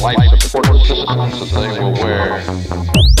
Lights of the portable systems that they will wear.